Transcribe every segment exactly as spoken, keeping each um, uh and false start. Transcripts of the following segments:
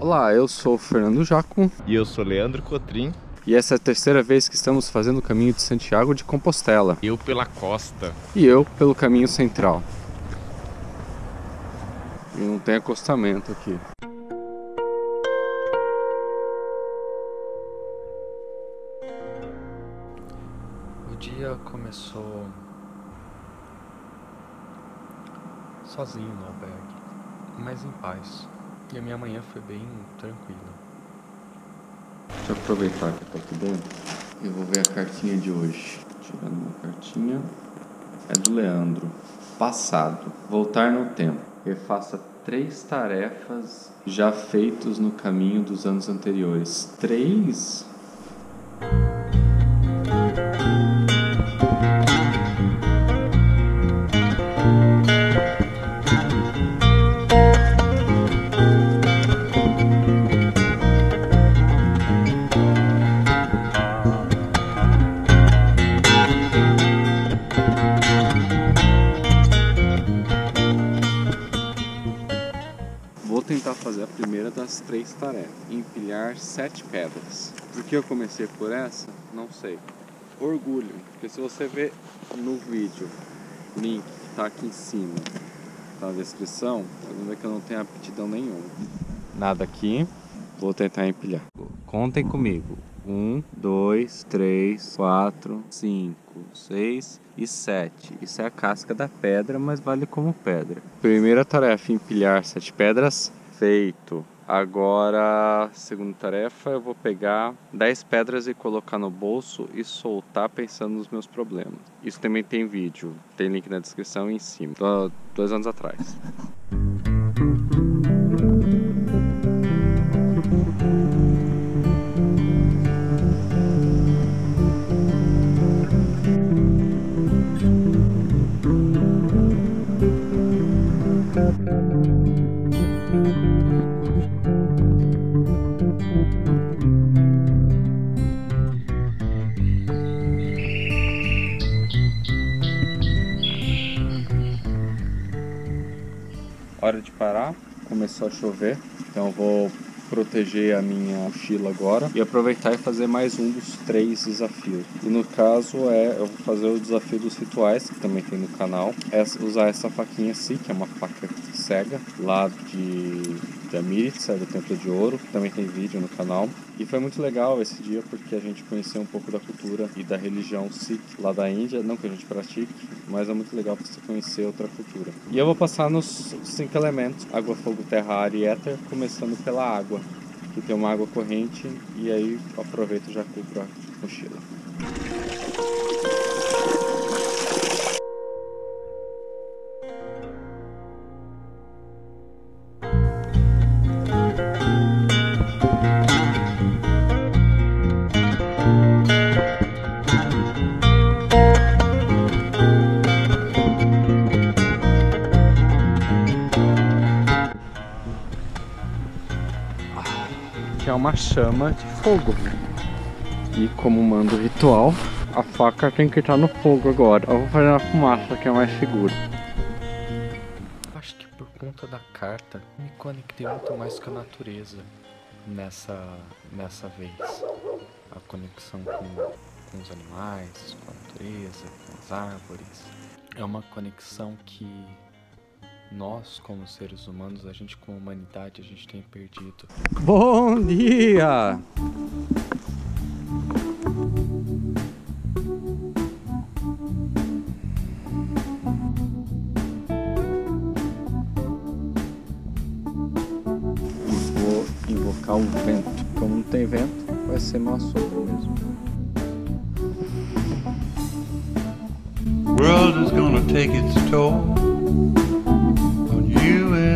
Olá, eu sou o Fernando Jacomo. E eu sou Leandro Cotrim. E essa é a terceira vez que estamos fazendo o caminho de Santiago de Compostela. Eu pela costa. E eu pelo caminho central. E não tem acostamento aqui. O dia começou sozinho no albergue, mas em paz. E a minha manhã foi bem tranquila. Deixa eu aproveitar que tá aqui dentro. Eu vou ver a cartinha de hoje. Tirando uma cartinha. É do Leandro. Passado. Voltar no tempo. Refaça três tarefas já feitas no caminho dos anos anteriores. Três? Fazer a primeira das três tarefas, empilhar sete pedras. Por que eu comecei por essa? Não sei. Orgulho, porque se você ver no vídeo, link que está aqui em cima na descrição, você vai ver que eu não tenho aptidão nenhuma. Nada aqui, vou tentar empilhar. Contem comigo. Um, dois, três, quatro, cinco, seis e sete. Isso é a casca da pedra, mas vale como pedra. Primeira tarefa, empilhar sete pedras. Feito. Agora, segunda tarefa, eu vou pegar dez pedras e colocar no bolso e soltar pensando nos meus problemas. Isso também tem vídeo, tem link na descrição e em cima. Tô, dois anos atrás. Hora de parar, começou a chover, então vou proteger a minha mochila agora e aproveitar e fazer mais um dos três desafios. E no caso é, eu vou fazer o desafio dos rituais, que também tem no canal, é usar essa faquinha Sikh, que é uma faca cega, lá de, de Amritsar, do Templo de Ouro, que também tem vídeo no canal. E foi muito legal esse dia porque a gente conheceu um pouco da cultura e da religião Sikh lá da Índia, não que a gente pratique, mas é muito legal para você conhecer outra cultura. E eu vou passar nos cinco elementos, água, fogo, terra, ar e éter, começando pela água, que tem uma água corrente, e aí aproveito e já cubro a mochila. Que é uma chama de fogo. E como manda o ritual, a faca tem que estar no fogo agora. Eu vou fazer na fumaça, que é mais seguro. Acho que por conta da carta, me conectei muito mais com a natureza nessa, nessa vez. A conexão com, com os animais, com a natureza, com as árvores. É uma conexão que nós, como seres humanos, a gente como humanidade, a gente tem perdido. Bom dia! E vou invocar o vento. Como não tem vento, vai ser meu assombro mesmo. The world is gonna take its toll.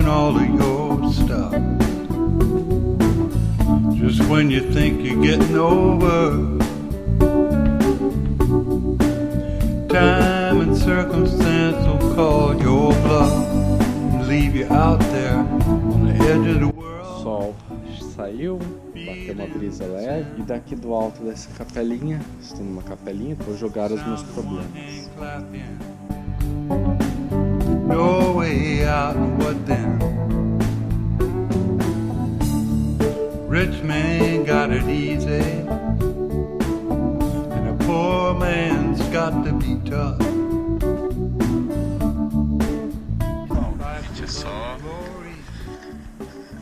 All of your stuff. Just when you think you're getting over, time and circumstance will call your bluff and leave you out there on the edge of the world. Sol saiu, bateu uma brisa leve, e daqui do alto dessa capelinha, estou numa capelinha, vou jogar os meus problemas. Rich man got it easy, and a poor man's got to be tough. Gente, é só,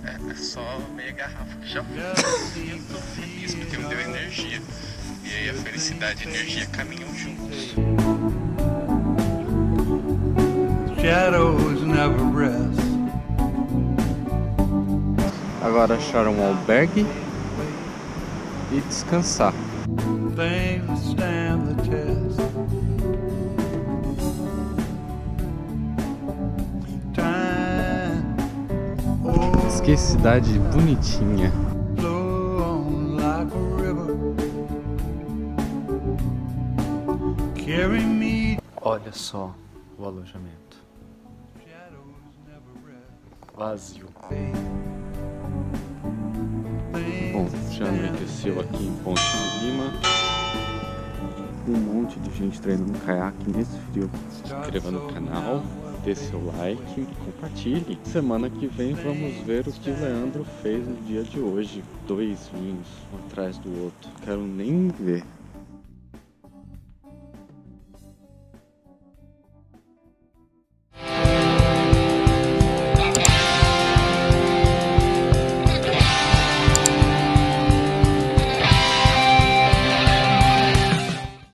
é, é só meia garrafa que já foi. Eu tô feliz porque me deu energia, e aí a felicidade e a energia caminham juntos. Shadows never rest. Agora achar um albergue e descansar. Mas que cidade bonitinha. Olha só o alojamento. Vazio. Bom, já anoiteceu aqui em Ponte de Lima. Tem um monte de gente treinando caiaque nesse frio. Se inscreva no canal, dê seu like, compartilhe. Semana que vem vamos ver o que o Leandro fez no dia de hoje. Dois vinhos, um atrás do outro. Quero nem ver.